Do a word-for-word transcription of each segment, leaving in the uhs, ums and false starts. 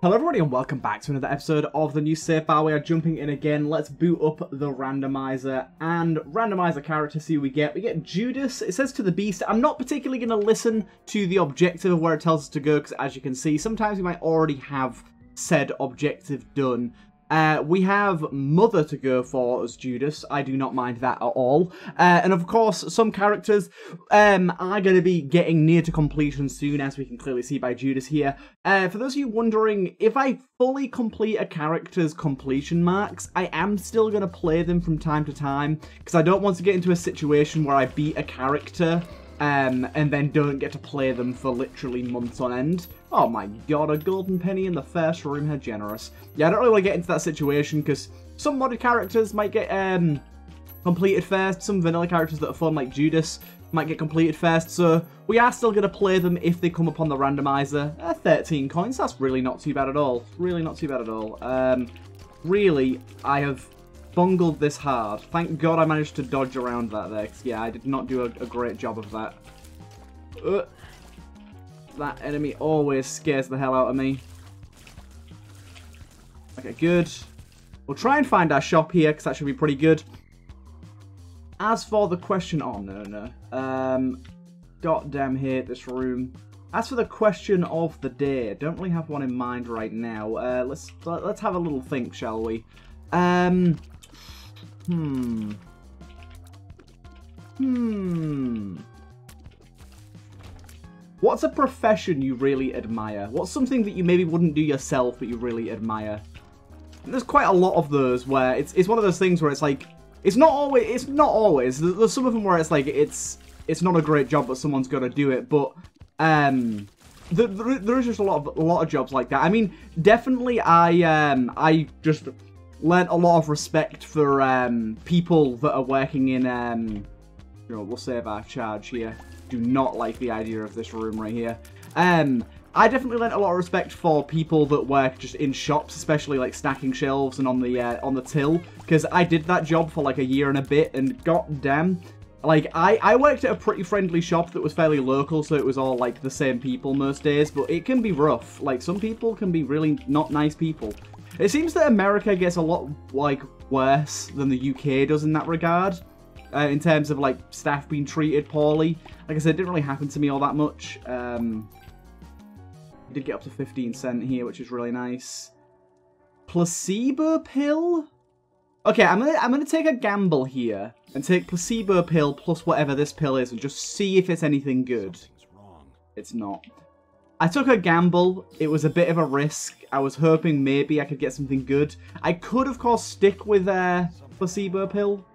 Hello everybody and welcome back to another episode of the new save file. We are jumping in again. Let's boot up the randomizer and randomize a character, see what we get. We get Judas. It says to the beast. I'm not particularly going to listen to the objective of where it tells us to go because, as you can see, sometimes we might already have said objective done. Uh, we have Mother to go for as Judas. I do not mind that at all. Uh, and of course, some characters um, are going to be getting near to completion soon, as we can clearly see by Judas here. Uh, for those of you wondering, if I fully complete a character's completion marks, I am still going to play them from time to time, because I don't want to get into a situation where I beat a character um, and then don't get to play them for literally months on end. Oh my god, a golden penny in the first room, how generous. Yeah, I don't really want to get into that situation because some modded characters might get um, completed first. Some vanilla characters that are fun, like Judas, might get completed first. So we are still going to play them if they come upon the randomizer. Uh, thirteen coins, that's really not too bad at all. Really not too bad at all. Um, really, I have bungled this hard. Thank god I managed to dodge around that there. Yeah, I did not do a, a great job of that. Uh. That enemy always scares the hell out of me. Okay, good. We'll try and find our shop here, because that should be pretty good. As for the question... Oh, no, no. Um, goddamn hate this room. As for the question of the day, don't really have one in mind right now. Uh, let's let's have a little think, shall we? Um, hmm. Hmm... What's a profession you really admire? What's something that you maybe wouldn't do yourself but you really admire? And there's quite a lot of those where it's it's one of those things where it's like it's not always it's not always. There's some of them where it's like it's it's not a great job but someone's got to do it. But um, there, there, there is just a lot of a lot of jobs like that. I mean, definitely I um I just learnt a lot of respect for um people that are working in um. You know, we'll save our charge here. Do not like the idea of this room right here. Um, I definitely learnt a lot of respect for people that work just in shops, especially like stacking shelves and on the uh, on the till, because I did that job for like a year and a bit, and goddamn, like I I worked at a pretty friendly shop that was fairly local, so it was all like the same people most days. But it can be rough. Like some people can be really not nice people. It seems that America gets a lot like worse than the U K does in that regard. Uh, in terms of, like, staff being treated poorly. Like I said, it didn't really happen to me all that much. Um, I did get up to fifteen cent here, which is really nice. Placebo pill? Okay, I'm gonna, I'm gonna take a gamble here and take placebo pill plus whatever this pill is and just see if it's anything good. Wrong. It's not. I took a gamble. It was a bit of a risk. I was hoping maybe I could get something good. I could, of course, stick with uh, placebo pill.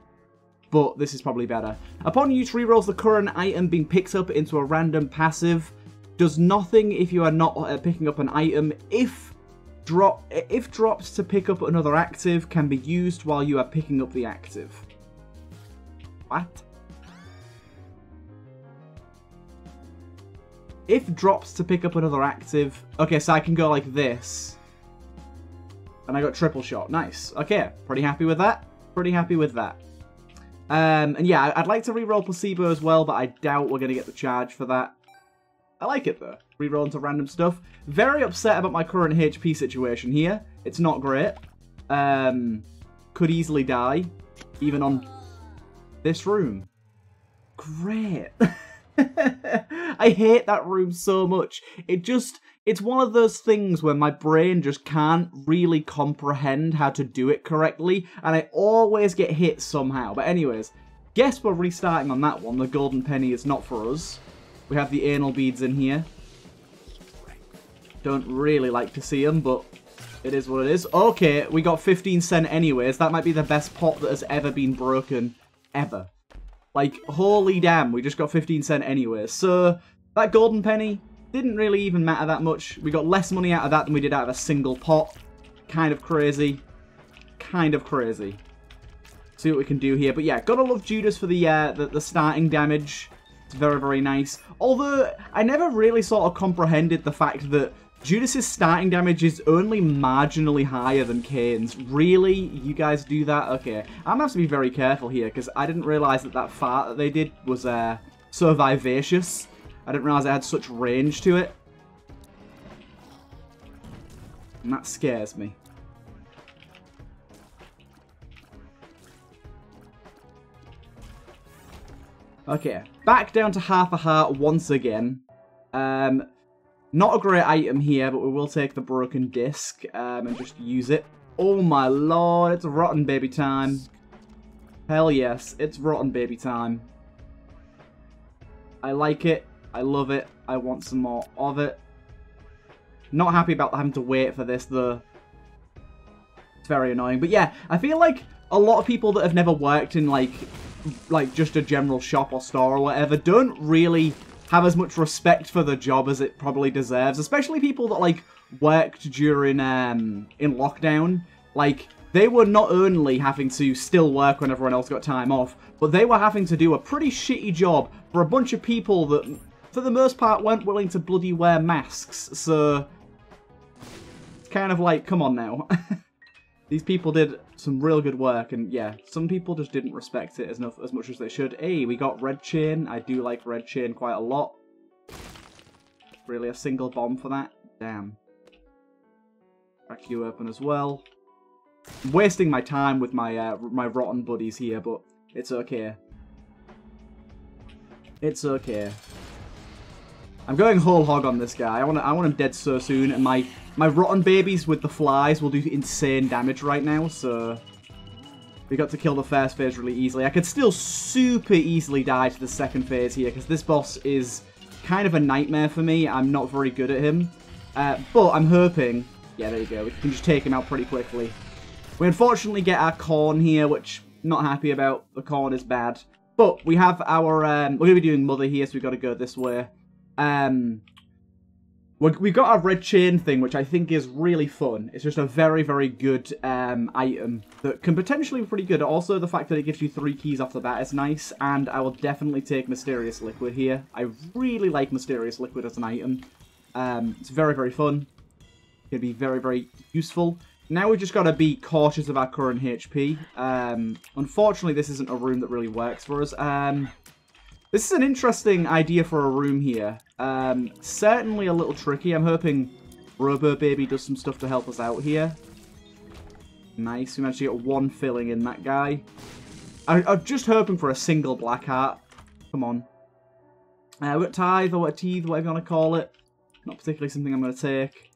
But this is probably better. Upon use rerolls, the current item being picked up into a random passive does nothing if you are not uh, picking up an item. If drop if drops to pick up another active, can be used while you are picking up the active. What? If drops to pick up another active. Okay, so I can go like this. And I got triple shot. Nice. Okay, pretty happy with that. Pretty happy with that. Um, and yeah, I'd like to reroll placebo as well, but I doubt we're going to get the charge for that. I like it though. Reroll into random stuff. Very upset about my current H P situation here. It's not great. Um, could easily die, even on this room. Great. I hate that room so much. It just, it's one of those things where my brain just can't really comprehend how to do it correctly, and I always get hit somehow. But anyways, guess we're restarting on that one. The golden penny is not for us. We have the anal beads in here. Don't really like to see them, but it is what it is. Okay, we got fifteen cent anyways. That might be the best pot that has ever been broken, ever. Like, holy damn, we just got fifteen cent anyway. So, that golden penny didn't really even matter that much. We got less money out of that than we did out of a single pot. Kind of crazy. Kind of crazy. See what we can do here. But yeah, gotta love Judas for the, uh, the, the starting damage. It's very, very nice. Although, I never really sort of comprehended the fact that Judas's starting damage is only marginally higher than Kane's. Really? You guys do that? Okay. I'm gonna have to be very careful here, because I didn't realise that that fart that they did was uh, so vivacious. I didn't realise it had such range to it. And that scares me. Okay, back down to half a heart once again. Um, not a great item here, but we will take the broken disc um, and just use it. Oh my lord, it's rotten baby time. Hell yes, it's rotten baby time. I like it. I love it. I want some more of it. Not happy about having to wait for this, though. It's very annoying. But yeah, I feel like a lot of people that have never worked in, like, like just a general shop or store or whatever don't really have as much respect for the job as it probably deserves. Especially people that, like, worked during, um, in lockdown. Like, they were not only having to still work when everyone else got time off, but they were having to do a pretty shitty job for a bunch of people that, for the most part, weren't willing to bloody wear masks. So, it's kind of like, come on now. These people did some real good work, and yeah, some people just didn't respect it as, enough, as much as they should. Hey, we got Red Chain. I do like Red Chain quite a lot. Really, a single bomb for that? Damn. Crack you open as well. I'm wasting my time with my uh, my rotten buddies here, but it's okay. It's okay. I'm going whole hog on this guy. I want I want him dead so soon, and my my rotten babies with the flies will do insane damage right now. So we got to kill the first phase really easily. I could still super easily die to the second phase here because this boss is kind of a nightmare for me. I'm not very good at him, uh, but I'm hoping. Yeah, there you go. We can just take him out pretty quickly. We unfortunately get our corn here, which I'm not happy about. The corn is bad. But we have our... Um, we're going to be doing Mother here, so we've got to go this way. Um, we've got our Red Chain thing, which I think is really fun. It's just a very, very good um, item that can potentially be pretty good. Also, the fact that it gives you three keys off the bat is nice. And I will definitely take Mysterious Liquid here. I really like Mysterious Liquid as an item. Um, it's very, very fun. It'd be very, very useful. Now we've just got to be cautious of our current H P. Um, unfortunately, this isn't a room that really works for us. Um, this is an interesting idea for a room here. Um, certainly a little tricky. I'm hoping Robo Baby does some stuff to help us out here. Nice. We managed to get one filling in that guy. I, I'm just hoping for a single black heart. Come on. Uh, what tithe or what teeth, whatever you want to call it. Not particularly something I'm going to take.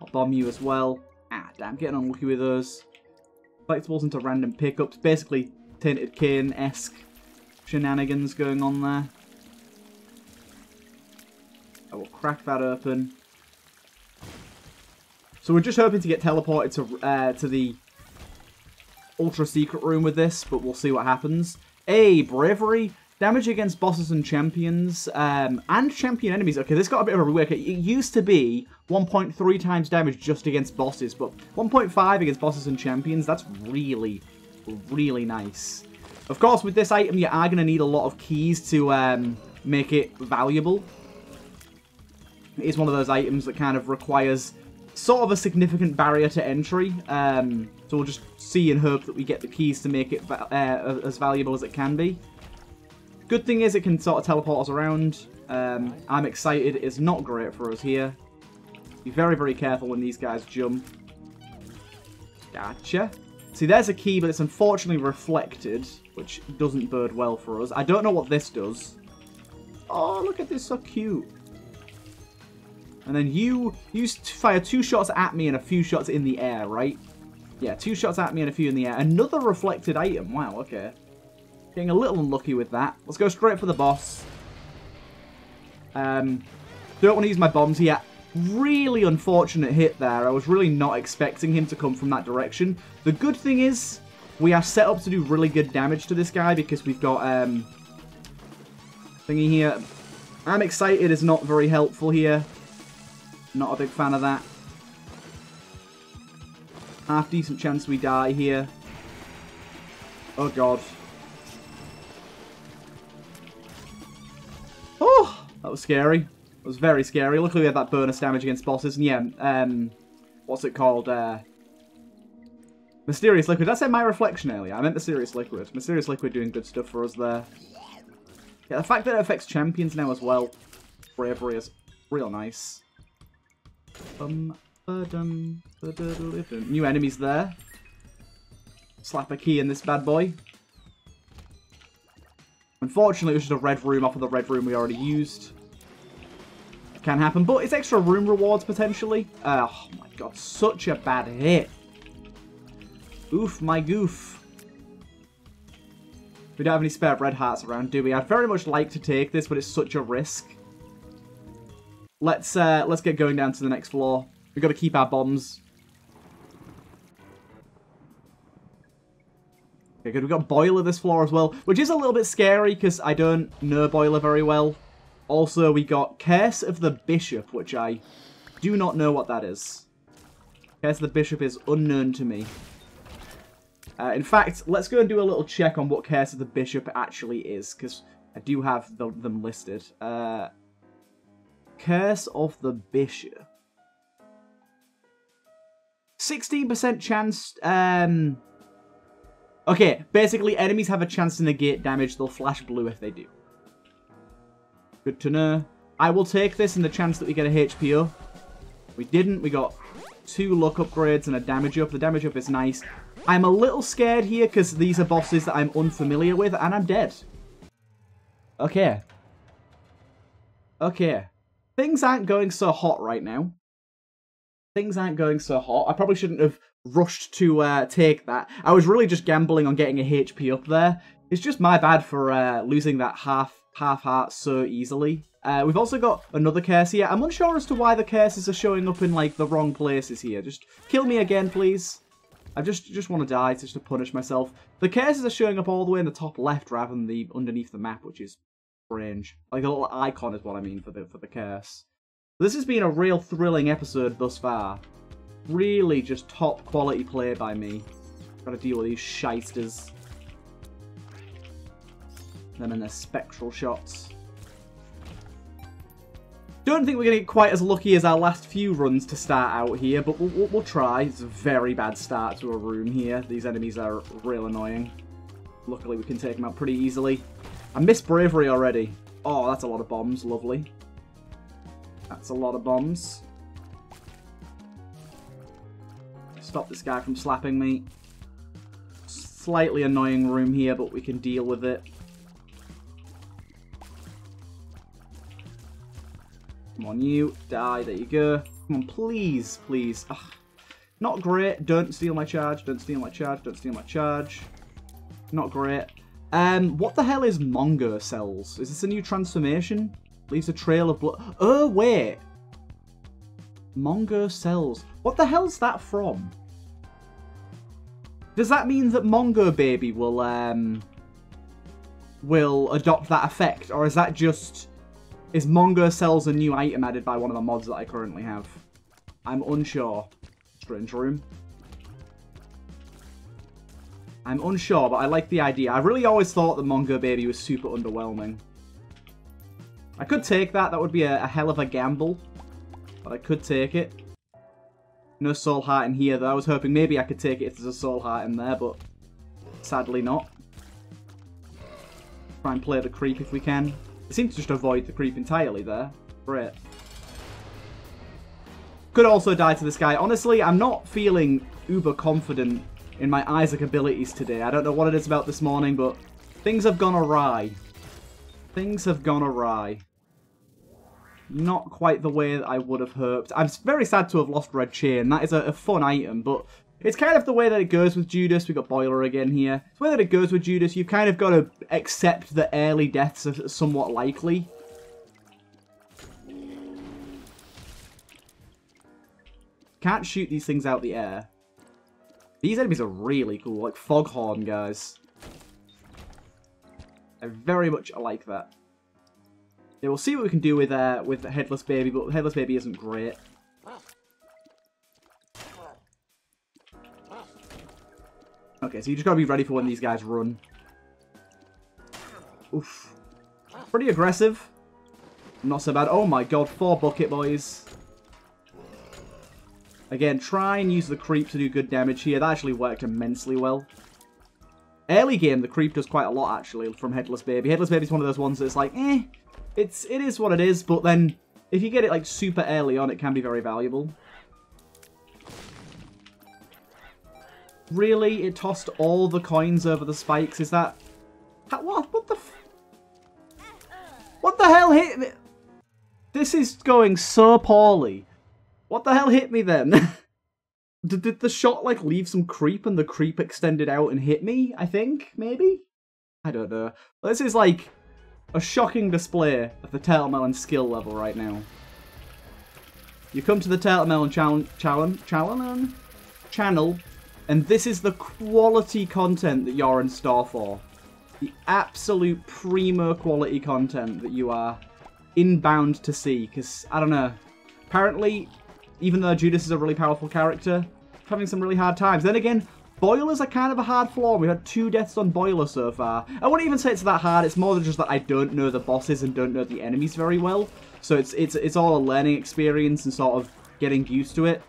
I'll bomb you as well. Ah, damn, getting unlucky with those. Collectibles into random pickups. Basically, Tainted Cane-esque shenanigans going on there. I will crack that open. So we're just hoping to get teleported to uh, to the ultra-secret room with this, but we'll see what happens. Hey, Bravery. Damage against bosses and champions, um, and champion enemies. Okay, this got a bit of a rework. It used to be one point three times damage just against bosses, but one point five against bosses and champions, that's really, really nice. Of course, with this item, you are going to need a lot of keys to um, make it valuable. It is one of those items that kind of requires sort of a significant barrier to entry. Um, so we'll just see and hope that we get the keys to make it va uh, as valuable as it can be. Good thing is it can sort of teleport us around. Um, I'm excited. It's not great for us here. Be very, very careful when these guys jump. Gotcha. See, there's a key, but it's unfortunately reflected, which doesn't bode well for us. I don't know what this does. Oh, look at this. So cute. And then you, you fire two shots at me and a few shots in the air, right? Yeah, two shots at me and a few in the air. Another reflected item. Wow, okay. Getting a little unlucky with that. Let's go straight for the boss. Um, don't want to use my bombs here. Really unfortunate hit there. I was really not expecting him to come from that direction. The good thing is we are set up to do really good damage to this guy because we've got um, thingy here. I'm excited is not very helpful here. Not a big fan of that. Half decent chance we die here. Oh god. That was scary. It was very scary. Luckily we had that bonus damage against bosses. And yeah, um, what's it called? Uh, Mysterious Liquid. Did I say my reflection earlier? I meant Mysterious Liquid. Mysterious Liquid doing good stuff for us there. Yeah, the fact that it affects champions now as well. Bravery is real nice. Um, Ba-dum, ba-da-da-da-da. New enemies there. Slap a key in this bad boy. Unfortunately, it was just a red room off of the red room we already used. It can happen, but it's extra room rewards, potentially. Oh, my God. Such a bad hit. Oof, my goof. We don't have any spare red hearts around, do we? I'd very much like to take this, but it's such a risk. Let's uh, let's get going down to the next floor. We've got to keep our bombs. Okay, good. We've got Boiler this floor as well, which is a little bit scary because I don't know Boiler very well. Also, we got Curse of the Bishop, which I do not know what that is. Curse of the Bishop is unknown to me. Uh, in fact, let's go and do a little check on what Curse of the Bishop actually is, because I do have the, them listed. Uh... Curse of the Bishop. sixteen percent chance... Um, okay, basically enemies have a chance to negate damage. They'll flash blue if they do. Good to know. I will take this in the chance that we get a H P O. We didn't. We got two luck upgrades and a damage up. The damage up is nice. I'm a little scared here because these are bosses that I'm unfamiliar with and I'm dead. Okay. Okay. Things aren't going so hot right now. Things aren't going so hot. I probably shouldn't have rushed to uh, take that. I was really just gambling on getting a H P up there. It's just my bad for uh, losing that half half heart so easily. Uh, we've also got another curse here. I'm unsure as to why the curses are showing up in like the wrong places here. Just kill me again, please. I just just want to die just to punish myself. The curses are showing up all the way in the top left rather than the underneath the map, which is... range. Like a little icon is what I mean for the for the curse. This has been a real thrilling episode thus far. Really just top quality play by me. Gotta deal with these shysters. Them and their spectral shots. Don't think we're gonna get quite as lucky as our last few runs to start out here, but we'll, we'll, we'll try. It's a very bad start to a room here. These enemies are real annoying. Luckily we can take them out pretty easily. I missed bravery already. Oh, that's a lot of bombs. Lovely. That's a lot of bombs. Stop this guy from slapping me. Slightly annoying room here, but we can deal with it. Come on, you. Die. There you go. Come on, please, please. Ugh. Not great. Don't steal my charge. Don't steal my charge. Don't steal my charge. Not great. Um, what the hell is Mongo Cells? Is this a new transformation? Leaves a trail of blood. Oh, wait. Mongo Cells. What the hell's that from? Does that mean that Mongo Baby will, um... will adopt that effect? Or is that just... is Mongo Cells a new item added by one of the mods that I currently have? I'm unsure. Strange room. I'm unsure, but I like the idea. I really always thought that Mongo Baby was super underwhelming. I could take that. That would be a, a hell of a gamble. But I could take it. No soul heart in here, though. I was hoping maybe I could take it if there's a soul heart in there, but sadly not. Try and play the creep if we can. It seems to just avoid the creep entirely there. Great. Could also die to this guy. Honestly, I'm not feeling uber confident in my Isaac abilities today. I don't know what it is about this morning, but things have gone awry. Things have gone awry. Not quite the way that I would have hoped. I'm very sad to have lost Red Chain. That is a, a fun item, but it's kind of the way that it goes with Judas. We've got Boiler again here. It's the way that it goes with Judas. You've kind of got to accept that early deaths are somewhat likely. Can't shoot these things out the air. These enemies are really cool, like Foghorn, guys. I very much like that. Yeah, we'll see what we can do with uh, with Headless Baby, but Headless Baby isn't great. Okay, so you just gotta be ready for when these guys run. Oof. Pretty aggressive. Not so bad. Oh my god, four bucket boys. Again, try and use the creep to do good damage here. That actually worked immensely well. Early game, the creep does quite a lot, actually, from Headless Baby. Headless Baby's one of those ones that's like, eh, it's, it is what it is. But then, if you get it, like, super early on, it can be very valuable. Really? It tossed all the coins over the spikes? Is that... What, what the... F what the hell hit me? This is going so poorly. What the hell hit me then? did, did the shot, like, leave some creep and the creep extended out and hit me? I think, maybe? I don't know. This is, like, a shocking display of the Turtle Melon skill level right now. You come to the Turtle Melon challenge, challenge, challenge, channel, and this is the quality content that you're in store for. The absolute primo quality content that you are inbound to see, because, I don't know, apparently, even though Judas is a really powerful character, having some really hard times. Then again, Boilers are kind of a hard floor. We had two deaths on Boiler so far. I wouldn't even say it's that hard, it's more than just that I don't know the bosses and don't know the enemies very well, so it's, it's, it's all a learning experience and sort of getting used to it.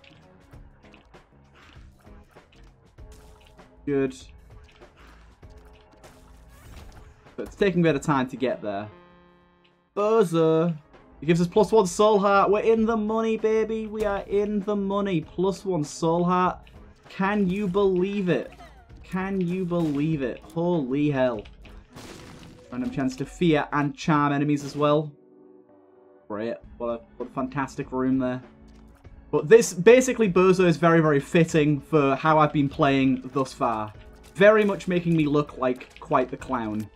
Good. But it's taking a bit of time to get there. Bozo. It gives us plus one soul heart. We're in the money, baby. We are in the money. Plus one soul heart. Can you believe it? Can you believe it? Holy hell. Random chance to fear and charm enemies as well. Great. What a, what a fantastic room there. But this, basically, Bozo is very, very fitting for how I've been playing thus far. Very much making me look like quite the clown.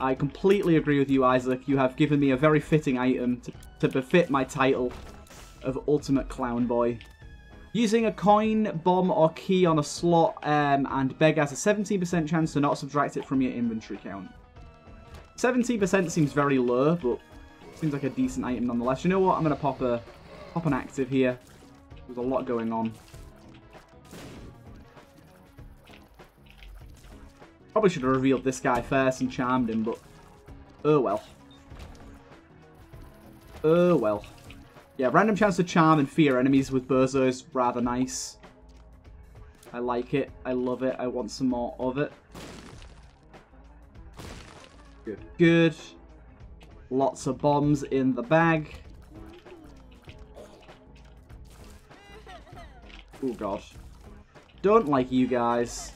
I completely agree with you, Isaac. You have given me a very fitting item to, to befit my title of Ultimate Clown Boy. Using a coin, bomb, or key on a slot, um, and Beg has a seventeen percent chance to not subtract it from your inventory count. seventeen percent seems very low, but seems like a decent item nonetheless. You know what? I'm going to pop, a, pop an active here. There's a lot going on. Probably should have revealed this guy first and charmed him, but oh well. Oh well. Yeah, random chance to charm and fear enemies with Bozo is rather nice. I like it. I love it. I want some more of it. Good, good. Lots of bombs in the bag. Oh god. Don't like you guys.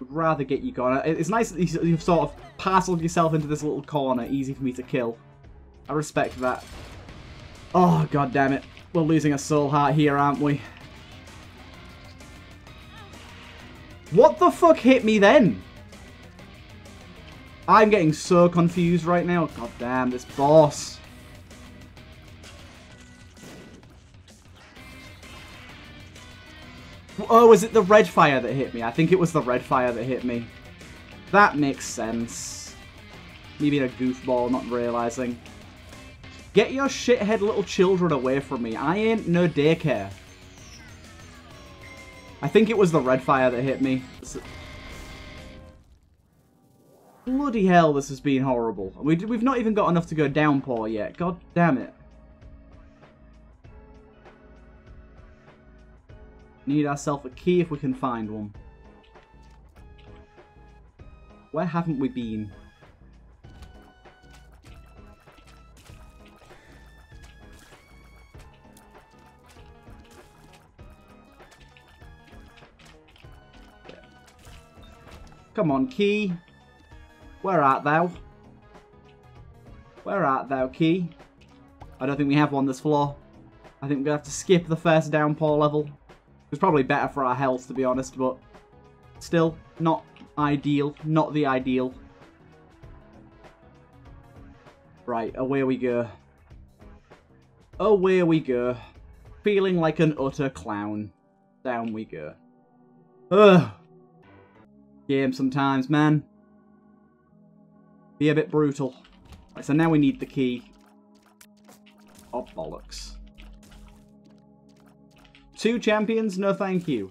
Would rather get you gone. It's nice that you've sort of parceled yourself into this little corner, easy for me to kill. I respect that. Oh, god damn it. We're losing a soul heart here, aren't we? What the fuck hit me then? I'm getting so confused right now. God damn, this boss. Oh, was it the red fire that hit me? I think it was the red fire that hit me. That makes sense. Me being a goofball, not realizing. Get your shithead little children away from me. I ain't no daycare. I think it was the red fire that hit me. Bloody hell, this has been horrible. We, we've not even got enough to go downpour yet. God damn it. Need ourselves a key if we can find one. Where haven't we been? Come on, key. Where art thou? Where art thou, key? I don't think we have one this floor. I think we're gonna have to skip the first downpour level. It was probably better for our health, to be honest, but still, not ideal. Not the ideal. Right, away we go. Away we go. Feeling like an utter clown. Down we go. Ugh. Game sometimes, man. Be a bit brutal. Right, so now we need the key. Oh, bollocks. Two champions? No thank you.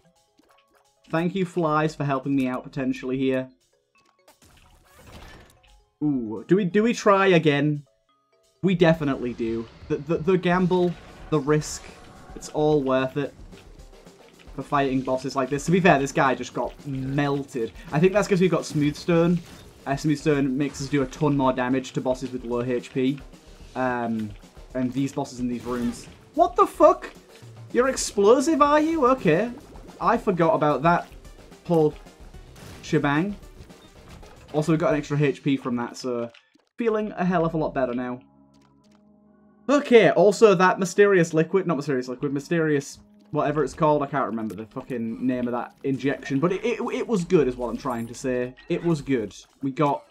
Thank you, flies, for helping me out potentially here. Ooh, do we do we try again? We definitely do. The, the, the gamble, the risk, it's all worth it for fighting bosses like this. To be fair, this guy just got melted. I think that's because we've got Smooth Stone. Uh, Smooth Stone makes us do a ton more damage to bosses with low H P. Um, and these bosses in these rooms. What the fuck? You're explosive, are you? Okay. I forgot about that. whole shebang. Also got an extra H P from that, so feeling a hell of a lot better now. Okay, also that mysterious liquid, not mysterious liquid, mysterious whatever it's called, I can't remember the fucking name of that injection, but it, it, it was good is what I'm trying to say. It was good. We got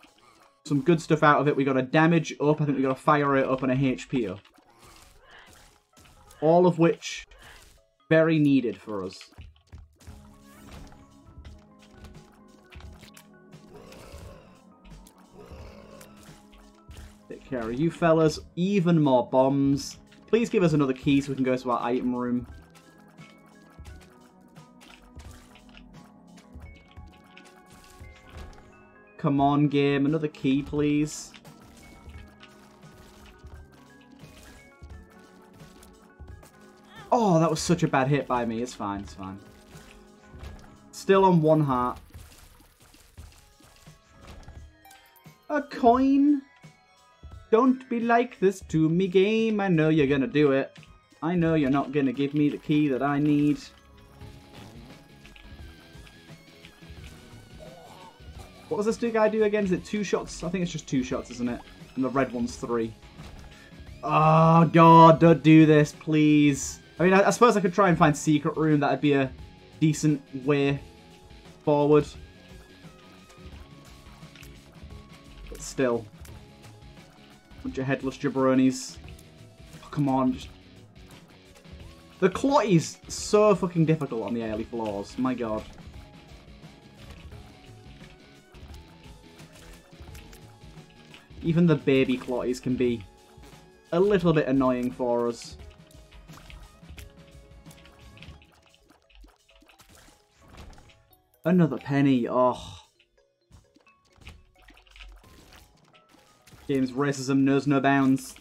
some good stuff out of it. We got a damage up, I think we got a fire rate up and a H P up. All of which, very needed for us. Take care of you fellas. Even more bombs. Please give us another key so we can go to our item room. Come on, game. Another key, please. Oh, that was such a bad hit by me. It's fine, it's fine. Still on one heart. A coin? Don't be like this to me, game. I know you're gonna do it. I know you're not gonna give me the key that I need. What does this guy do again? Is it two shots? I think it's just two shots, isn't it? And the red one's three. Oh, God, don't do this, please. I mean, I, I suppose I could try and find secret room. That'd be a decent way forward. But still. Bunch of headless jabronis. Oh, come on. Just... The Clotty's so fucking difficult on the early floors. My God. Even the baby Clotties can be a little bit annoying for us. Another penny, oh. Game's racism knows no bounds.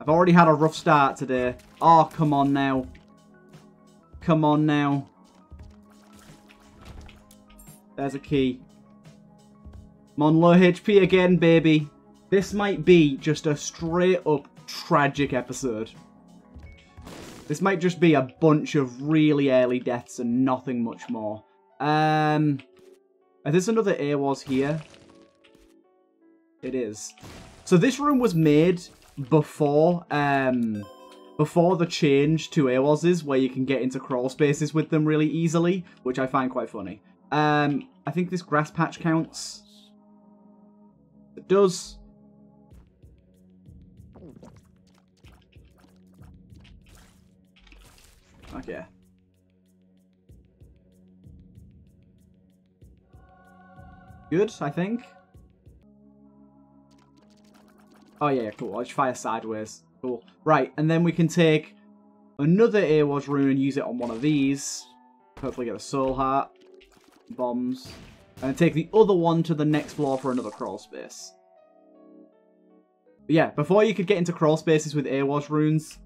I've already had a rough start today. Oh, come on now. Come on now. There's a key. I'm on low H P again, baby. This might be just a straight up tragic episode. This might just be a bunch of really early deaths and nothing much more. Um, is this another AWAS here? It is. So this room was made before um, before the change to AWASes, where you can get into crawl spaces with them really easily, which I find quite funny. Um, I think this grass patch counts. It does. Okay. Good, I think. Oh yeah, cool. I'll just fire sideways. Cool. Right, and then we can take another AWAS rune and use it on one of these. Hopefully get a soul heart. Bombs. And take the other one to the next floor for another crawl space. But yeah, before you could get into crawl spaces with AWAS runes,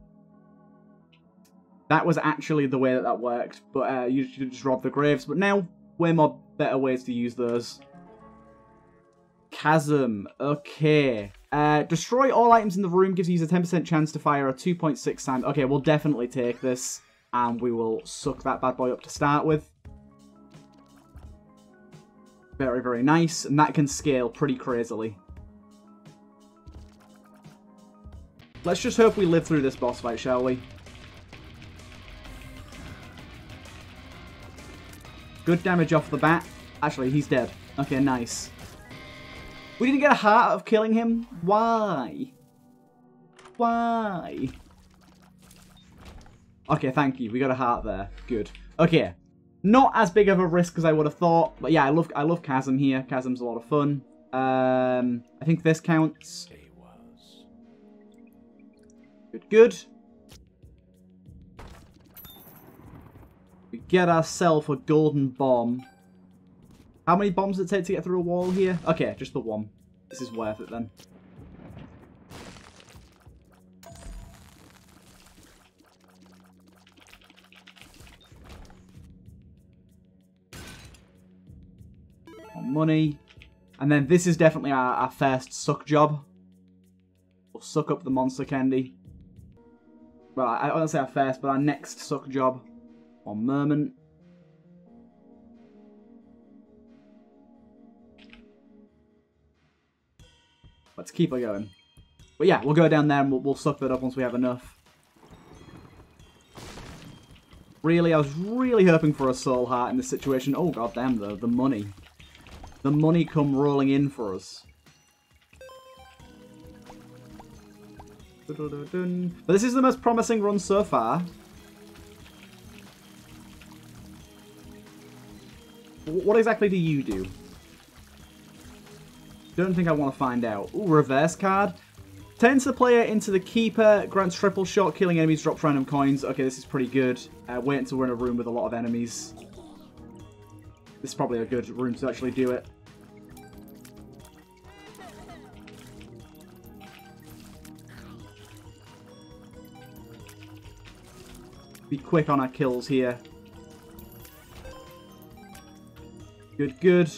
that was actually the way that that worked, but uh, you should just rob the graves. But now, way more better ways to use those. Chasm. Okay. Uh, destroy all items in the room gives you a ten percent chance to fire a two point six time. Okay, we'll definitely take this, and we will suck that bad boy up to start with. Very, very nice, and that can scale pretty crazily. Let's just hope we live through this boss fight, shall we? Good damage off the bat. Actually, he's dead. Okay, nice. We didn't get a heart out of killing him. Why? Why? Okay, thank you. We got a heart there. Good. Okay. Not as big of a risk as I would have thought. But yeah, I love I love Chasm here. Chasm's a lot of fun. Um, I think this counts. Good, good. We get ourselves a golden bomb. How many bombs does it take to get through a wall here? Okay, just the one. This is worth it then. Money. And then this is definitely our, our first suck job. We'll suck up the monster candy. Well, I don't want to say our first, but our next suck job. One moment. Let's keep it going. But yeah, we'll go down there and we'll, we'll suck that up once we have enough. Really, I was really hoping for a soul heart in this situation. Oh, goddamn, though, the money. The money come rolling in for us. But this is the most promising run so far. What exactly do you do? Don't think I want to find out. Ooh, reverse card. Turns the player into the keeper, grants triple shot, killing enemies, drops random coins. Okay, this is pretty good. Uh, wait until we're in a room with a lot of enemies. This is probably a good room to actually do it. Be quick on our kills here. Good, good.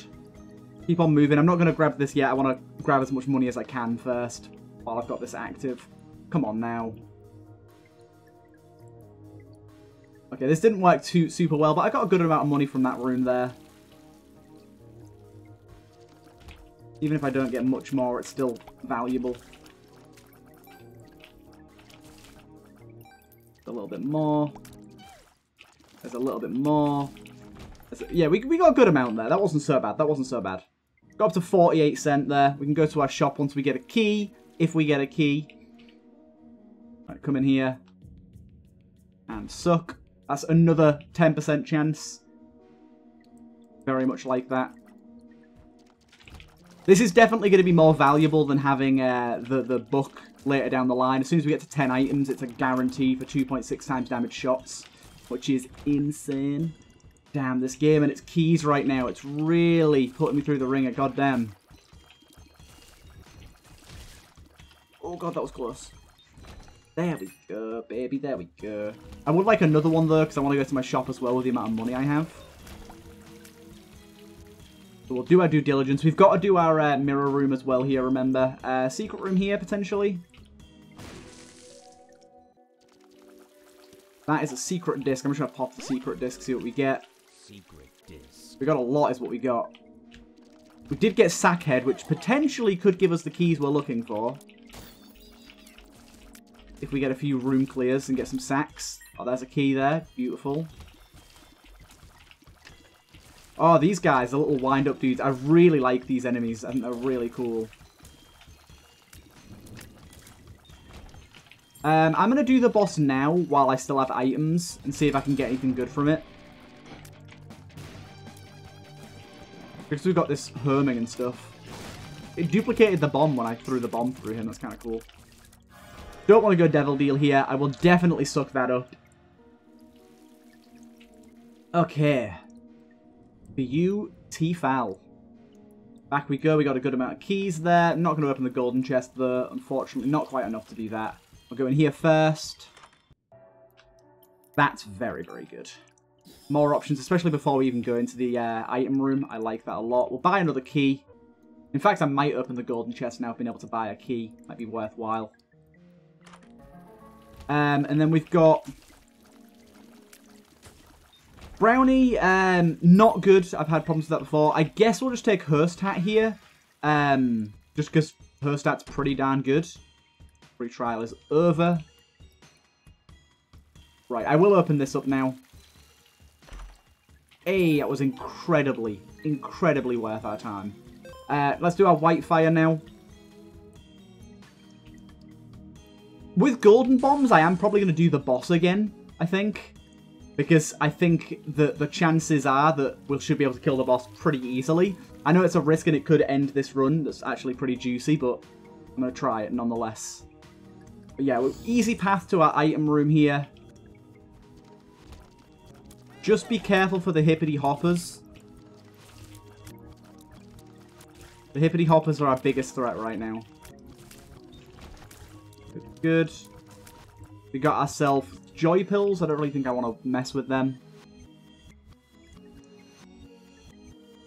Keep on moving. I'm not going to grab this yet. I want to grab as much money as I can first while I've got this active. Come on now. Okay, this didn't work too super well, but I got a good amount of money from that room there. Even if I don't get much more, it's still valuable. A little bit more. There's a little bit more. There's a, yeah, we, we got a good amount there. That wasn't so bad. That wasn't so bad. Got up to forty-eight cent there. We can go to our shop once we get a key. If we get a key. All right, come in here. And suck. That's another ten percent chance. Very much like that. This is definitely going to be more valuable than having uh, the, the book later down the line. As soon as we get to ten items, it's a guarantee for two point six times damage shots, which is insane. Damn, this game and its keys right now, it's really putting me through the ringer, goddamn. Oh god, that was close. There we go, baby, there we go. I would like another one though, because I want to go to my shop as well with the amount of money I have. So we'll do our due diligence. We've got to do our uh, mirror room as well here, remember. Uh, secret room here, potentially. That is a secret disc. I'm just going to pop the secret disc, see what we get. Secret disc. We got a lot is what we got. We did get Sackhead, which potentially could give us the keys we're looking for. If we get a few room clears and get some sacks. Oh, there's a key there. Beautiful. Oh, these guys, the little wind-up dudes. I really like these enemies. I think they're really cool. Um, I'm going to do the boss now while I still have items and see if I can get anything good from it. Because we've got this herming and stuff. It duplicated the bomb when I threw the bomb through him. That's kind of cool. Don't want to go Devil Deal here. I will definitely suck that up. Okay. For you, T-Fal. Back we go. We got a good amount of keys there. I'm not going to open the golden chest, though. Unfortunately, not quite enough to do that. We'll go in here first. That's very, very good. More options, especially before we even go into the uh, item room. I like that a lot. We'll buy another key. In fact, I might open the golden chest now. I've been able to buy a key. Might be worthwhile. Um, and then we've got... Brownie, um, not good. I've had problems with that before. I guess we'll just take Hurst Hat here. Um, just because Hurst Hat's pretty darn good. Free trial is over. Right, I will open this up now. Hey, that was incredibly, incredibly worth our time. Uh, let's do our white fire now. With golden bombs, I am probably going to do the boss again, I think. Because I think that the chances are that we should be able to kill the boss pretty easily. I know it's a risk and it could end this run. That's actually pretty juicy, but I'm going to try it nonetheless. But yeah, easy path to our item room here. Just be careful for the hippity hoppers. The hippity hoppers are our biggest threat right now. Good. Good. We got ourselves... Joy pills, I don't really think I want to mess with them.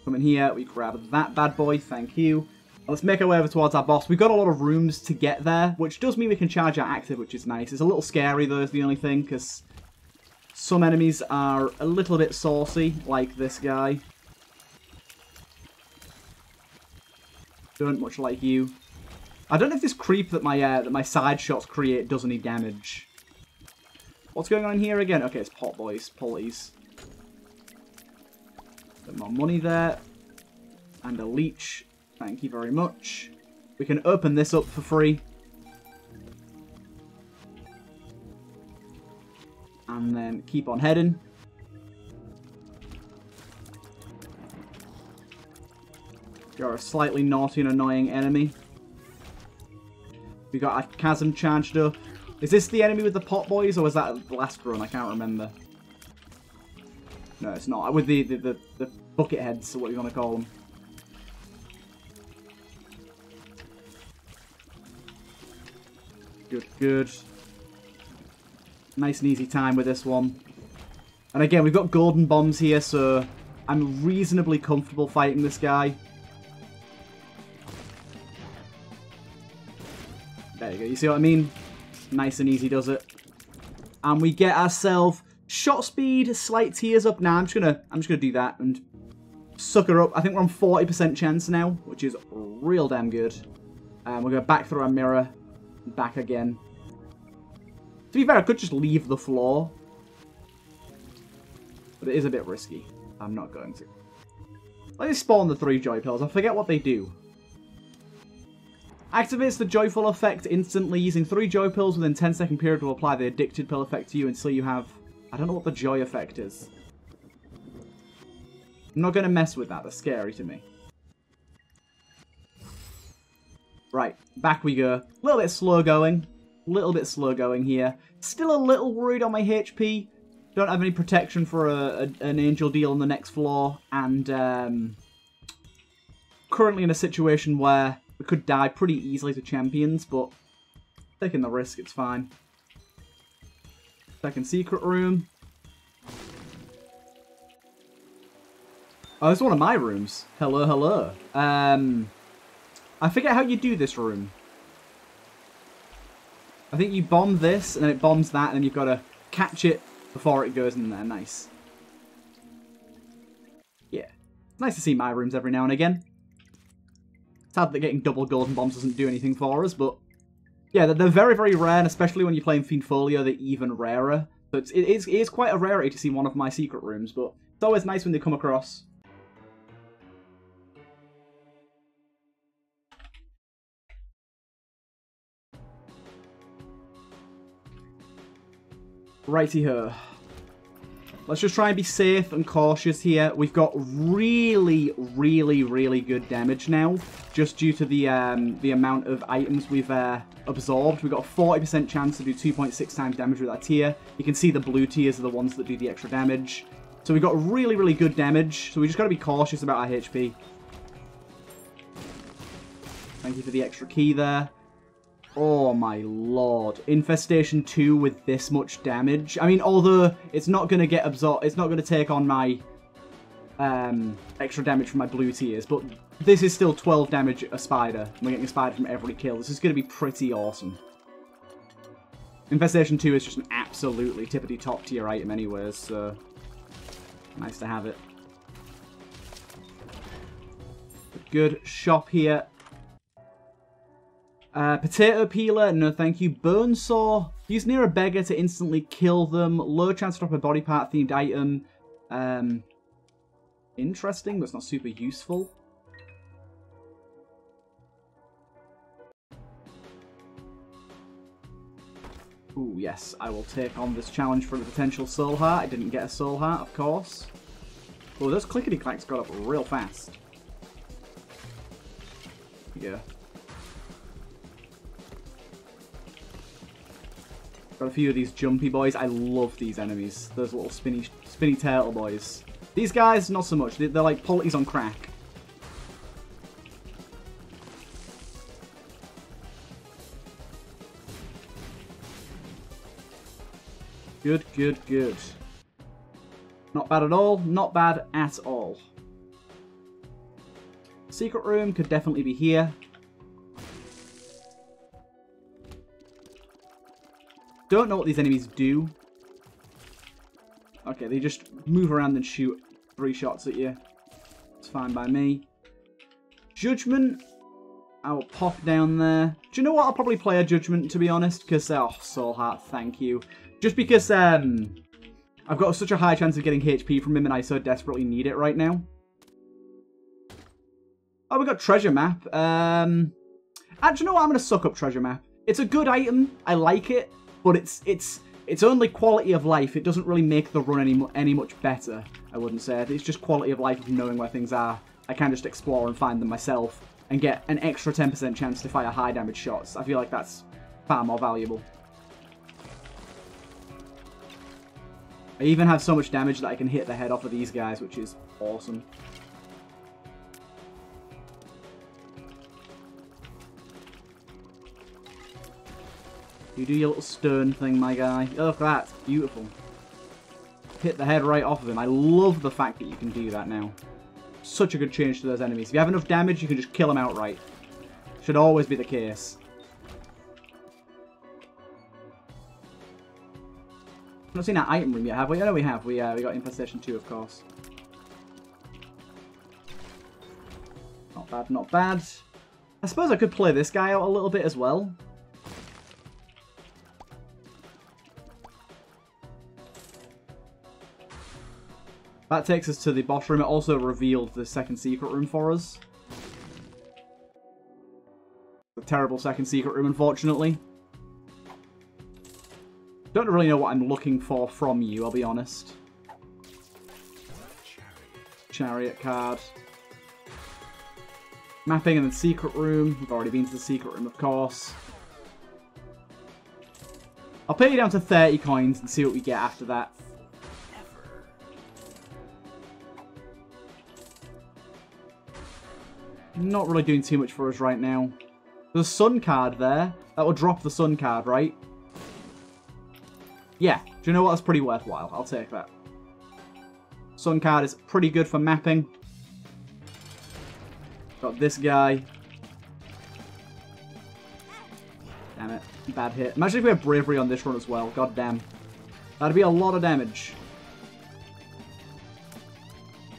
Come in here, we grab that bad boy, thank you. Let's make our way over towards our boss. We've got a lot of rooms to get there, which does mean we can charge our active, which is nice. It's a little scary though, is the only thing, because some enemies are a little bit saucy, like this guy. Don't much like you. I don't know if this creep that my uh, that my side shots create does any damage. What's going on here again? Okay, it's pot boys, police. Bit more money there. And a leech. Thank you very much. We can open this up for free. And then keep on heading. You're a slightly naughty and annoying enemy. We got a chasm charged up. Is this the enemy with the pot boys, or was that the last run? I can't remember. No, it's not. With the, the, the, the bucket heads, or what you want to call them. Good, good. Nice and easy time with this one. And again, we've got golden bombs here, so I'm reasonably comfortable fighting this guy. There you go, you see what I mean? Nice and easy does it. And we get ourselves shot speed, slight tears up. Now nah, I'm just gonna I'm just gonna do that and suck her up. I think we're on forty percent chance now, which is real damn good. And um, we're gonna back through our mirror, back again. To be fair, I could just leave the floor. But it is a bit risky. I'm not going to. Let me spawn the three joy pills. I forget what they do. Activates the joyful effect instantly. Using three joy pills within ten second period will apply the addicted pill effect to you until you have... I don't know what the joy effect is. I'm not going to mess with that. That's scary to me. Right, back we go. A little bit slow going. A little bit slow going here. Still a little worried on my H P. Don't have any protection for a, a, an angel deal on the next floor. And um, currently in a situation where... we could die pretty easily to champions, but taking the risk, it's fine. Second secret room. Oh, this is one of my rooms. Hello, hello. Um, I forget how you do this room. I think you bomb this, and then it bombs that, and then you've got to catch it before it goes in there. Nice. Yeah. Nice to see my rooms every now and again. Sad that getting double golden bombs doesn't do anything for us, but yeah, they're very, very rare, and especially when you're playing Fiend Folio, they're even rarer. So it's, it, is, it is quite a rarity to see one of my secret rooms, but it's always nice when they come across. Righty-ho. Let's just try and be safe and cautious here. We've got really, really, really good damage now, just due to the um, the amount of items we've uh, absorbed. We've got a forty percent chance to do two point six times damage with that tier. You can see the blue tiers are the ones that do the extra damage. So we've got really, really good damage. So we just got to be cautious about our H P. Thank you for the extra key there. Oh my lord. Infestation two with this much damage. I mean, although it's not going to get absorbed, it's not going to take on my um, extra damage from my blue tiers, but this is still twelve damage a spider. We're getting a spider from every kill. This is going to be pretty awesome. Infestation two is just an absolutely tippity top tier item anyways, so nice to have it. Good shop here. Uh, potato peeler, no thank you. Bone saw, use near a beggar to instantly kill them. Low chance to drop a body part themed item. Um, interesting, but it's not super useful. Ooh, yes, I will take on this challenge for the potential soul heart. I didn't get a soul heart, of course. Oh, those clickety-clacks got up real fast. Yeah. Got a few of these jumpy boys. I love these enemies. Those little spinny spinny turtle boys. These guys, not so much. They're, they're like polies on crack. Good, good, good. Not bad at all. Not bad at all. Secret room could definitely be here. Don't know what these enemies do. Okay, they just move around and shoot three shots at you. It's fine by me. Judgment. I will pop down there. Do you know what? I'll probably play a Judgment, to be honest, because, oh, Soul Heart, thank you. Just because um, I've got such a high chance of getting H P from him, and I so desperately need it right now. Oh, we got Treasure Map. Um, and do you know what? I'm going to suck up Treasure Map. It's a good item. I like it, but it's it's it's only quality of life. It doesn't really make the run any, any much better, I wouldn't say. It's just quality of life of knowing where things are. I can just explore and find them myself and get an extra ten percent chance to fire high damage shots. I feel like that's far more valuable. I even have so much damage that I can hit the head off of these guys, which is awesome. You do your little stern thing, my guy. Oh, that's beautiful. Hit the head right off of him. I love the fact that you can do that now. Such a good change to those enemies. If you have enough damage, you can just kill them outright. Should always be the case. I've not seen our item room yet, have we? Oh, no, we have. We, uh, we got Infestation two, of course. Not bad, not bad. I suppose I could play this guy out a little bit as well. That takes us to the boss room. It also revealed the second secret room for us. The terrible second secret room, unfortunately. Don't really know what I'm looking for from you, I'll be honest. Chariot card. Mapping and the secret room. We've already been to the secret room, of course. I'll pay you down to thirty coins and see what we get after that. Not really doing too much for us right now. There's a sun card there. That will drop the sun card, right? Yeah. Do you know what? That's pretty worthwhile. I'll take that. Sun card is pretty good for mapping. Got this guy. Damn it. Bad hit. Imagine if we had bravery on this run as well. God damn. That'd be a lot of damage.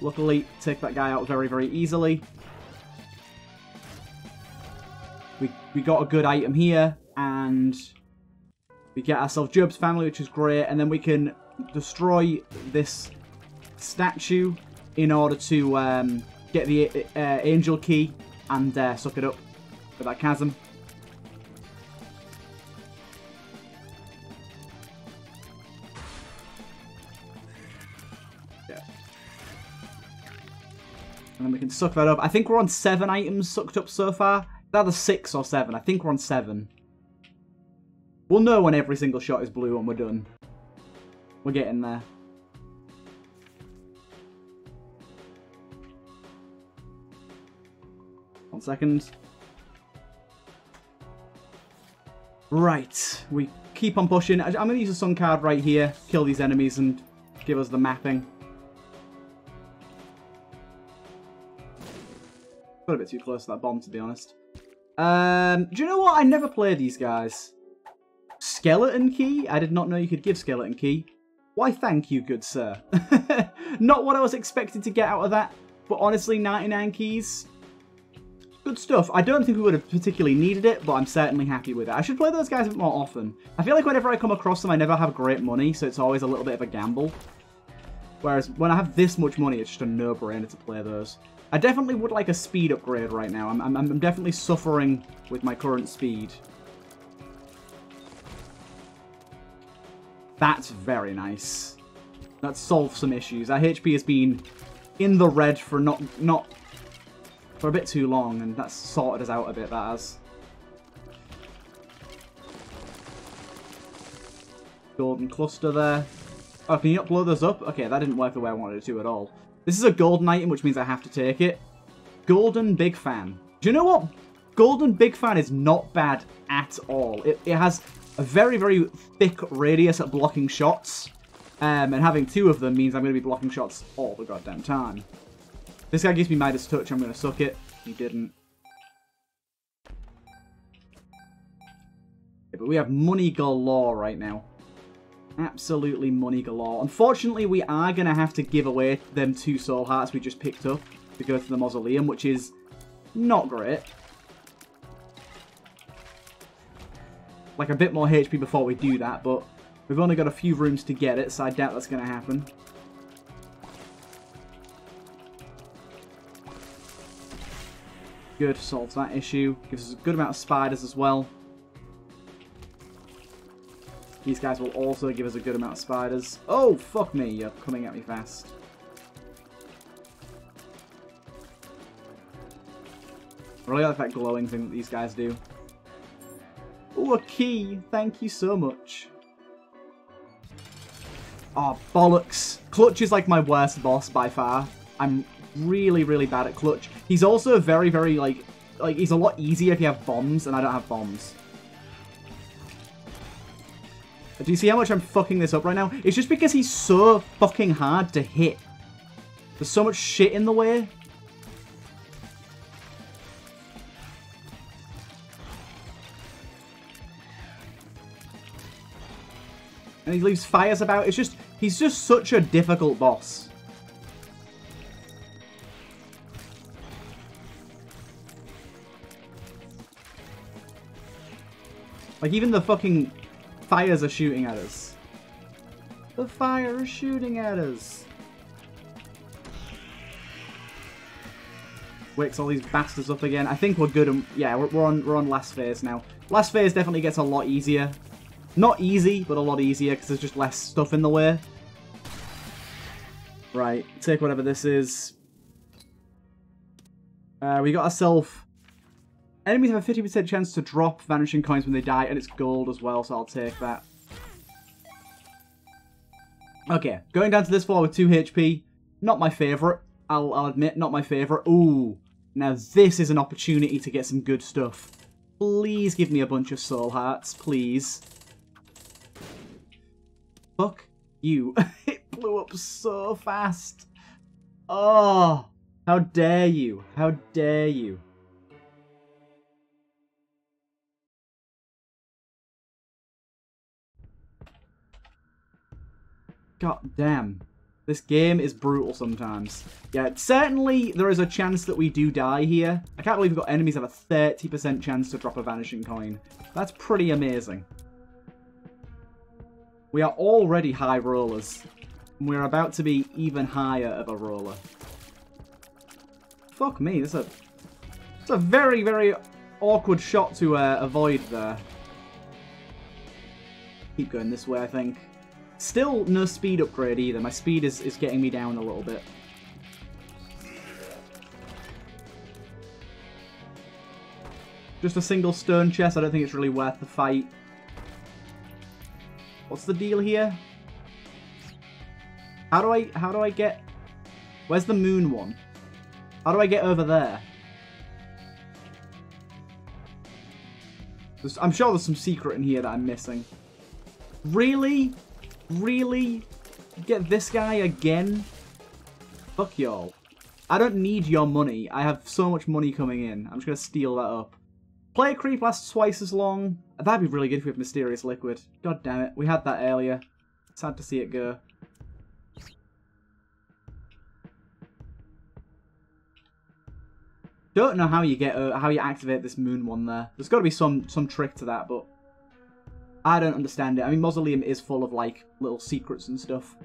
Luckily, take that guy out very, very easily. We, we got a good item here, and we get ourselves Job's family, which is great, and then we can destroy this statue in order to um, get the uh, angel key and uh, suck it up for that chasm. Yeah. And then we can suck that up. I think we're on seven items sucked up so far. Either six or seven. I think we're on seven. We'll know when every single shot is blue and we're done. We're getting there. One second. Right. We keep on pushing. I'm going to use a sun card right here. Kill these enemies and give us the mapping. Got a bit too close to that bomb, to be honest. Um, do you know what? I never play these guys. Skeleton Key? I did not know you could give Skeleton Key. Why, thank you, good sir. Not what I was expecting to get out of that, but honestly, ninety-nine keys. Good stuff. I don't think we would have particularly needed it, but I'm certainly happy with it. I should play those guys a bit more often. I feel like whenever I come across them, I never have great money, so it's always a little bit of a gamble. Whereas when I have this much money, it's just a no-brainer to play those. I definitely would like a speed upgrade right now. I'm, I'm, I'm definitely suffering with my current speed. That's very nice. That solves some issues. Our H P has been in the red for not not for a bit too long, and that's sorted us out a bit. That has. Golden cluster there. Oh, can you not blow those up? Okay, that didn't work the way I wanted it to at all. This is a golden item, which means I have to take it. Golden Big Fan. Do you know what? Golden Big Fan is not bad at all. It, it has a very, very thick radius at blocking shots. Um, and having two of them means I'm going to be blocking shots all the goddamn time. This guy gives me Midas Touch. I'm going to suck it. He didn't. Yeah, but we have money galore right now. Absolutely money galore. Unfortunately, we are going to have to give away them two soul hearts we just picked up to go to the mausoleum, which is not great. like a bit more H P before we do that, but we've only got a few rooms to get it, so I doubt that's going to happen. Good, solves that issue. Gives us a good amount of spiders as well. These guys will also give us a good amount of spiders. Oh, fuck me, you're coming at me fast. I really like that glowing thing that these guys do. Oh, a key! Thank you so much. Oh, bollocks. Clutch is like my worst boss by far. I'm really, really bad at Clutch. He's also very, very, like... Like, he's a lot easier if you have bombs, and I don't have bombs. Do you see how much I'm fucking this up right now? It's just because he's so fucking hard to hit. There's so much shit in the way. And he leaves fires about. It's just, he's just such a difficult boss. Like, even the fucking fires are shooting at us. The fire is shooting at us. Wakes all these bastards up again. I think we're good. And, yeah, we're, we're on we're on last phase now. Last phase definitely gets a lot easier. Not easy, but a lot easier, because there's just less stuff in the way. Right, take whatever this is. Uh, we got ourselves... Enemies have a fifty percent chance to drop vanishing coins when they die, and it's gold as well, so I'll take that. Okay, going down to this floor with two H P. Not my favourite, I'll, I'll admit, not my favourite. Ooh, now this is an opportunity to get some good stuff. Please give me a bunch of soul hearts, please. Fuck you. It blew up so fast. Oh, how dare you. How dare you. God damn. This game is brutal sometimes. Yeah, certainly there is a chance that we do die here. I can't believe we've got enemies that have a thirty percent chance to drop a vanishing coin. That's pretty amazing. We are already high rollers, and we're about to be even higher of a roller. Fuck me, that's a, that's a very, very awkward shot to uh, avoid there. Keep going this way, I think. Still no speed upgrade either. My speed is, is getting me down a little bit. Just a single stone chest. I don't think it's really worth the fight. What's the deal here? How do I, how do I get... Where's the moon one? How do I get over there? There's, I'm sure there's some secret in here that I'm missing. Really? Really? Get this guy again? Fuck y'all. I don't need your money. I have so much money coming in. I'm just going to steal that up. Player creep lasts twice as long. That'd be really good if we have Mysterious Liquid. God damn it. We had that earlier. Sad to see it go. Don't know how you get uh, how you activate this moon one there. There's got to be some some trick to that, but I don't understand it. I mean, Mausoleum is full of like little secrets and stuff,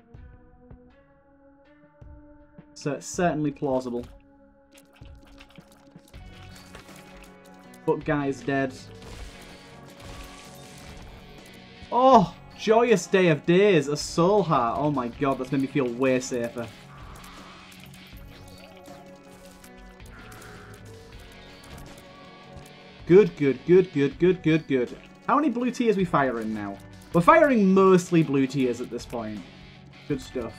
so it's certainly plausible. But guy is dead. Oh, joyous day of days, a soul heart. Oh my god, that's made me feel way safer. Good, good, good, good, good, good, good. How many blue tiers are we firing now? We're firing mostly blue tiers at this point. Good stuff.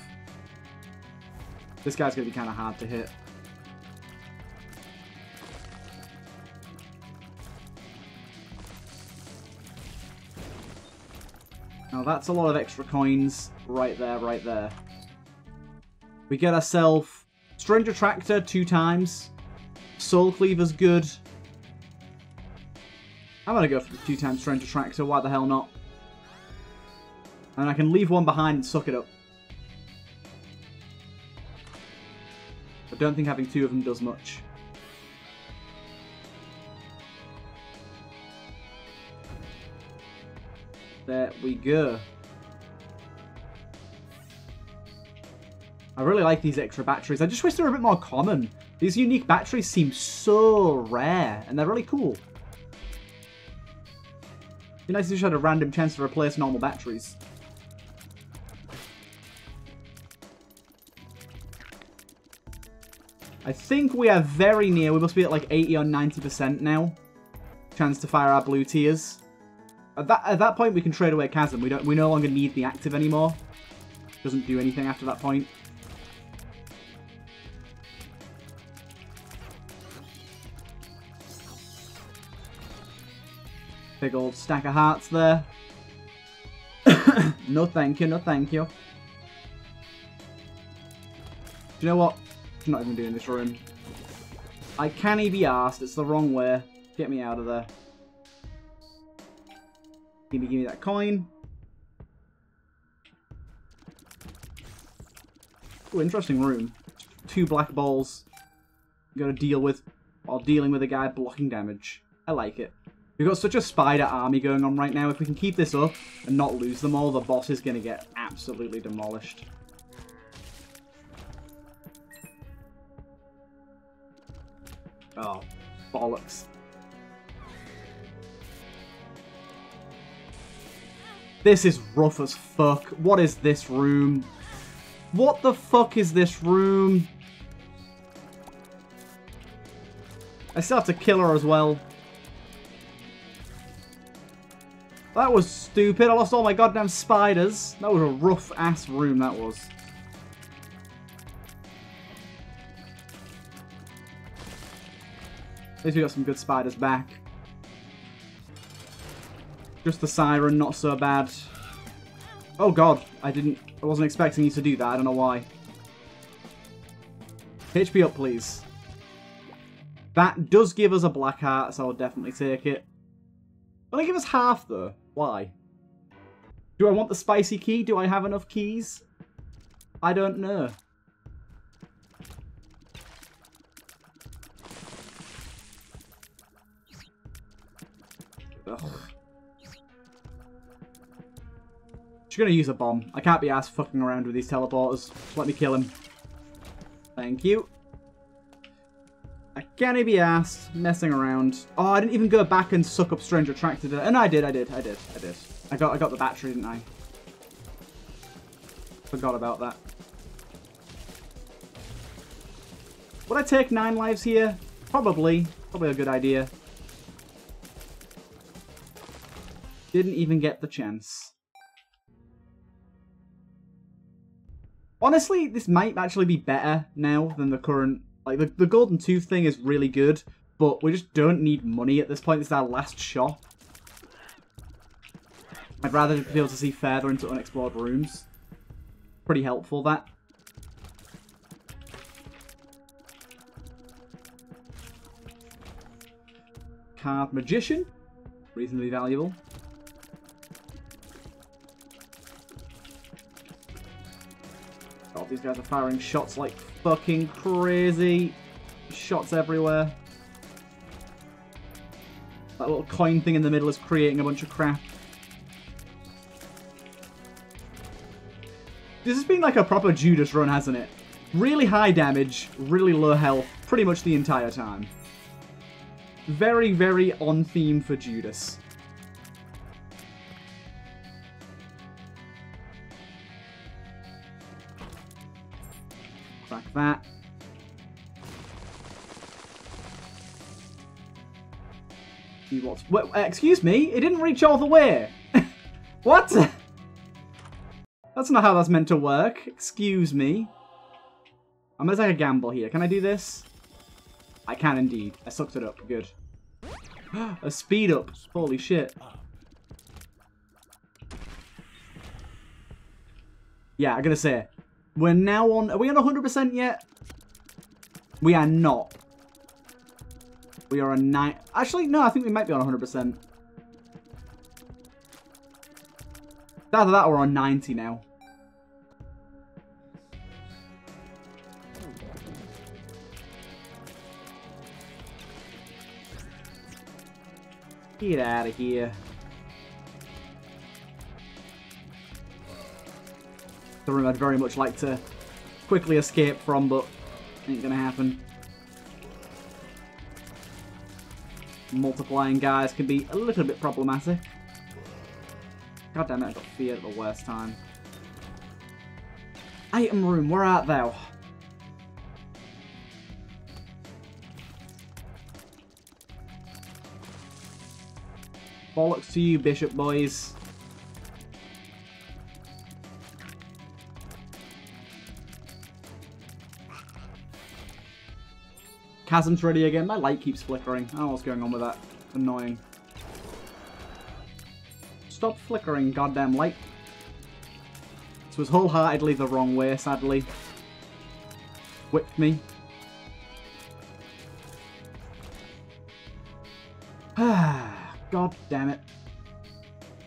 This guy's going to be kind of hard to hit. Now that's a lot of extra coins right there, right there. We get ourselves Strange Attractor two times. Soul Cleaver's good. I'm gonna go for the two times Strange Attractor, why the hell not? And I can leave one behind and suck it up. I don't think having two of them does much. we go. I really like these extra batteries. I just wish they were a bit more common. These unique batteries seem so rare, and they're really cool. It'd be nice if you just had a random chance to replace normal batteries. I think we are very near. We must be at like eighty or ninety percent now. Chance to fire our blue tiers. At that, at that point, we can trade away Chasm. We don't. We no longer need the active anymore. Doesn't do anything after that point. Big old stack of hearts there. No thank you. No thank you. Do you know what? I'm not even doing this room. I can't be arsed. It's the wrong way. Get me out of there. Give me, give me that coin. Oh, interesting room. Two black balls. Got to deal with, or dealing with a guy blocking damage. I like it. We've got such a spider army going on right now. If we can keep this up and not lose them all, the boss is going to get absolutely demolished. Oh, bollocks. This is rough as fuck. What is this room? What the fuck is this room? I still have to kill her as well. That was stupid. I lost all my goddamn spiders. That was a rough ass room, that was. At least we got some good spiders back. Just the siren, not so bad. Oh god, I didn't... I wasn't expecting you to do that, I don't know why. H P up, please. That does give us a black heart, so I'll definitely take it. Only give us half, though. Why? Do I want the spicy key? Do I have enough keys? I don't know. Ugh. She's gonna use a bomb. I can't be arsed fucking around with these teleporters. Just let me kill him. Thank you. I can't be arsed messing around. Oh, I didn't even go back and suck up Strange Attractor. Did I? No, I did, I did, I did, I did. I got I got the battery, didn't I? Forgot about that. Would I take nine lives here? Probably. Probably a good idea. Didn't even get the chance. Honestly, this might actually be better now than the current... Like, the, the golden tooth thing is really good, but we just don't need money at this point. This is our last shop. I'd rather be able to see further into unexplored rooms. Pretty helpful, that. Card Magician. Reasonably valuable. These guys are firing shots like fucking crazy. Shots everywhere. That little coin thing in the middle is creating a bunch of crap. This has been like a proper Judas run, hasn't it? Really high damage, really low health, pretty much the entire time. Very, very on theme for Judas. That. He was. Well, excuse me, it didn't reach all the way. What? That's not how that's meant to work. Excuse me. I'm gonna take a gamble here. Can I do this? I can indeed. I sucked it up. Good. A speed up. Holy shit. Yeah, I'm gonna say it. We're now on... Are we on one hundred percent yet? We are not. We are on nine... Actually, no, I think we might be on one hundred percent. After that, we're on ninety now. Get out of here. the room I'd very much like to quickly escape from, but ain't gonna happen. Multiplying guys can be a little bit problematic. God damn it, I got feared at the worst time. Item room, where art thou? Bollocks to you, Bishop boys. Chasm's ready again. My light keeps flickering. I don't know what's going on with that. Annoying. Stop flickering, goddamn light. This was wholeheartedly the wrong way, sadly. Whipped me. Ah, god damn it.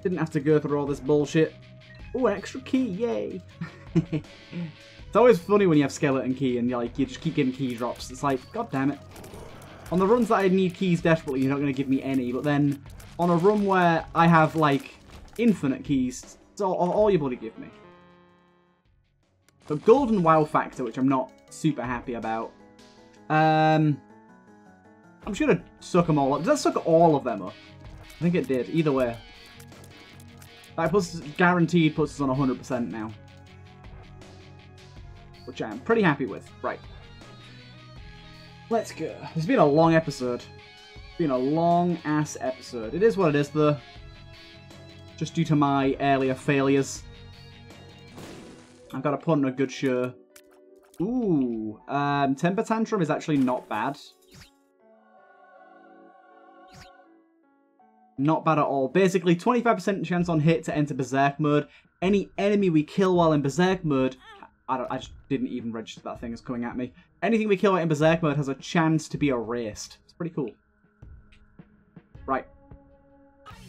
Didn't have to go through all this bullshit. Ooh, an extra key, yay! It's always funny when you have Skeleton Key and you're like, you just keep getting key drops. It's like, god damn it. On the runs that I need keys desperately, you're not going to give me any. But then, on a run where I have, like, infinite keys, it's all, all you bloody give me. The golden wow factor, which I'm not super happy about. Um, I'm just going to suck them all up. Did that suck all of them up? I think it did. Either way. That puts, guaranteed puts us on one hundred percent now. Which I am pretty happy with. Right. Let's go. It's been a long episode. It's been a long-ass episode. It is what it is, though. Just due to my earlier failures. I've got to put on a good show. Ooh. Um, Temper Tantrum is actually not bad. Not bad at all. Basically, twenty-five percent chance on hit to enter Berserk mode. Any enemy we kill while in Berserk mode... I, don't, I just didn't even register that thing as coming at me. Anything we kill in Berserk mode has a chance to be erased. It's pretty cool. Right.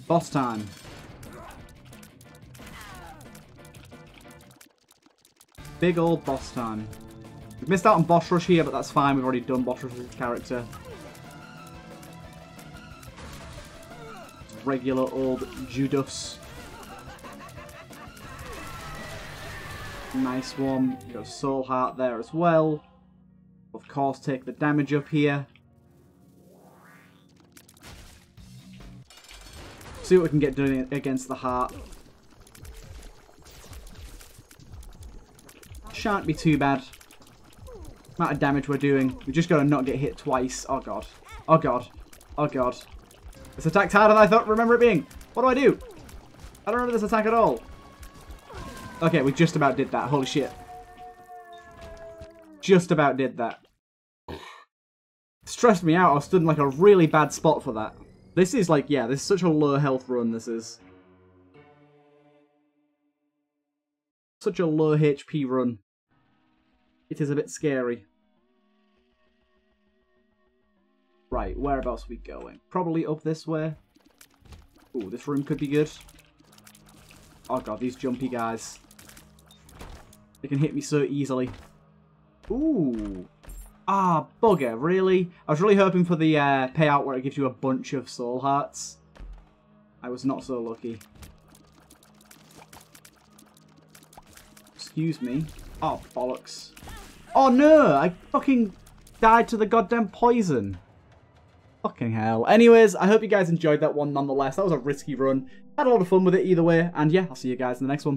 Boss time. Big old boss time. We've missed out on Boss Rush here, but that's fine. We've already done Boss Rush's character. Regular old Judas. Nice one. We've got a soul heart there as well. Of course, take the damage up here. See what we can get done against the heart. Shan't be too bad. Amount of damage we're doing. We've just got to not get hit twice. Oh god. Oh god. Oh god. This attack's harder than I thought. Remember it being. What do I do? I don't remember this attack at all. Okay, we just about did that. Holy shit. Just about did that. Stressed me out. I stood in like a really bad spot for that. This is like, yeah, this is such a low health run, this is. Such a low H P run. It is a bit scary. Right, whereabouts are we going? Probably up this way. Ooh, this room could be good. Oh god, these jumpy guys. They can hit me so easily. Ooh. Ah, bugger, really? I was really hoping for the uh, payout where it gives you a bunch of soul hearts. I was not so lucky. Excuse me. Oh, bollocks. Oh no, I fucking died to the goddamn poison. Fucking hell. Anyways, I hope you guys enjoyed that one nonetheless. That was a risky run. Had a lot of fun with it either way. And yeah, I'll see you guys in the next one.